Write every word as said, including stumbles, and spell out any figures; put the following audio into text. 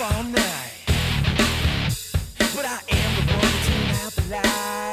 up all night, but I am the one that's out the light.